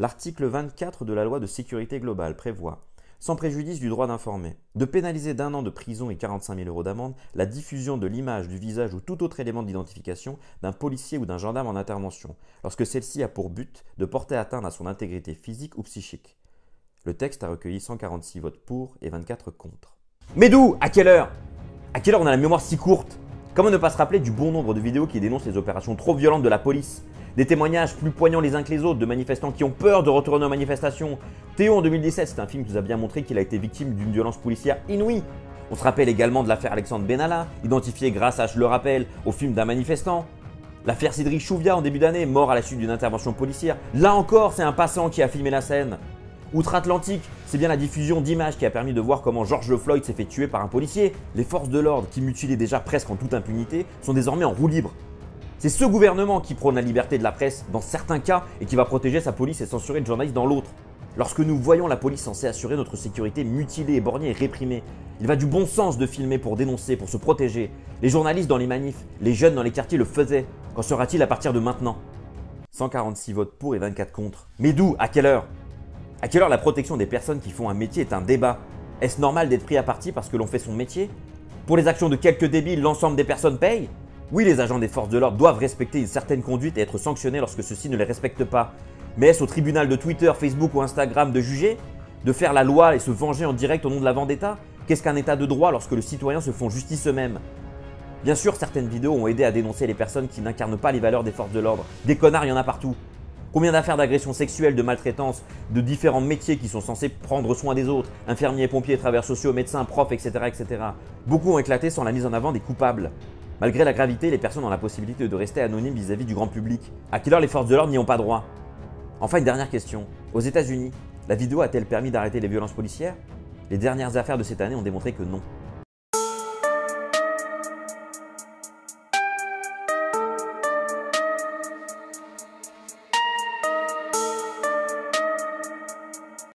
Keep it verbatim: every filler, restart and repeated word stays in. L'article vingt-quatre de la loi de sécurité globale prévoit, sans préjudice du droit d'informer, de pénaliser d'un an de prison et quarante-cinq mille euros d'amende la diffusion de l'image, du visage ou tout autre élément d'identification d'un policier ou d'un gendarme en intervention, lorsque celle-ci a pour but de porter atteinte à son intégrité physique ou psychique. Le texte a recueilli cent quarante-six votes pour et vingt-quatre contre. Mais d'où? À quelle heure? À quelle heure on a la mémoire si courte? Comment ne pas se rappeler du bon nombre de vidéos qui dénoncent les opérations trop violentes de la police? Des témoignages plus poignants les uns que les autres de manifestants qui ont peur de retourner aux manifestations. Théo en deux mille dix-sept, c'est un film qui nous a bien montré qu'il a été victime d'une violence policière inouïe. On se rappelle également de l'affaire Alexandre Benalla, identifiée grâce à, je le rappelle, au film d'un manifestant. L'affaire Cédric Chouviat en début d'année, mort à la suite d'une intervention policière. Là encore, c'est un passant qui a filmé la scène. Outre-Atlantique, c'est bien la diffusion d'images qui a permis de voir comment George Floyd s'est fait tuer par un policier. Les forces de l'ordre, qui mutilaient déjà presque en toute impunité, sont désormais en roue libre. C'est ce gouvernement qui prône la liberté de la presse dans certains cas et qui va protéger sa police et censurer le journaliste dans l'autre. Lorsque nous voyons la police censée assurer notre sécurité mutilée, éborgnée et réprimée, il va du bon sens de filmer pour dénoncer, pour se protéger. Les journalistes dans les manifs, les jeunes dans les quartiers le faisaient. Qu'en sera-t-il à partir de maintenant? cent quarante-six votes pour et vingt-quatre contre. Mais d'où? À quelle heure? À quelle heure la protection des personnes qui font un métier est un débat? Est-ce normal d'être pris à partie parce que l'on fait son métier? Pour les actions de quelques débiles, l'ensemble des personnes paye? Oui, les agents des forces de l'ordre doivent respecter une certaine conduite et être sanctionnés lorsque ceux-ci ne les respectent pas. Mais est-ce au tribunal de Twitter, Facebook ou Instagram de juger? De faire la loi et se venger en direct au nom de la vendetta? Qu'est-ce qu'un état de droit lorsque les citoyens se font justice eux-mêmes? Bien sûr, certaines vidéos ont aidé à dénoncer les personnes qui n'incarnent pas les valeurs des forces de l'ordre. Des connards, il y en a partout. Combien d'affaires d'agressions sexuelles, de maltraitance, de différents métiers qui sont censés prendre soin des autres? Infirmiers, pompiers, travailleurs sociaux, médecins, profs, et cetera et cetera. Beaucoup ont éclaté sans la mise en avant des coupables. Malgré la gravité, les personnes ont la possibilité de rester anonymes vis-à-vis du grand public. À quelle heure les forces de l'ordre n'y ont pas droit? Enfin, une dernière question. Aux États-Unis, la vidéo a-t-elle permis d'arrêter les violences policières? Les dernières affaires de cette année ont démontré que non.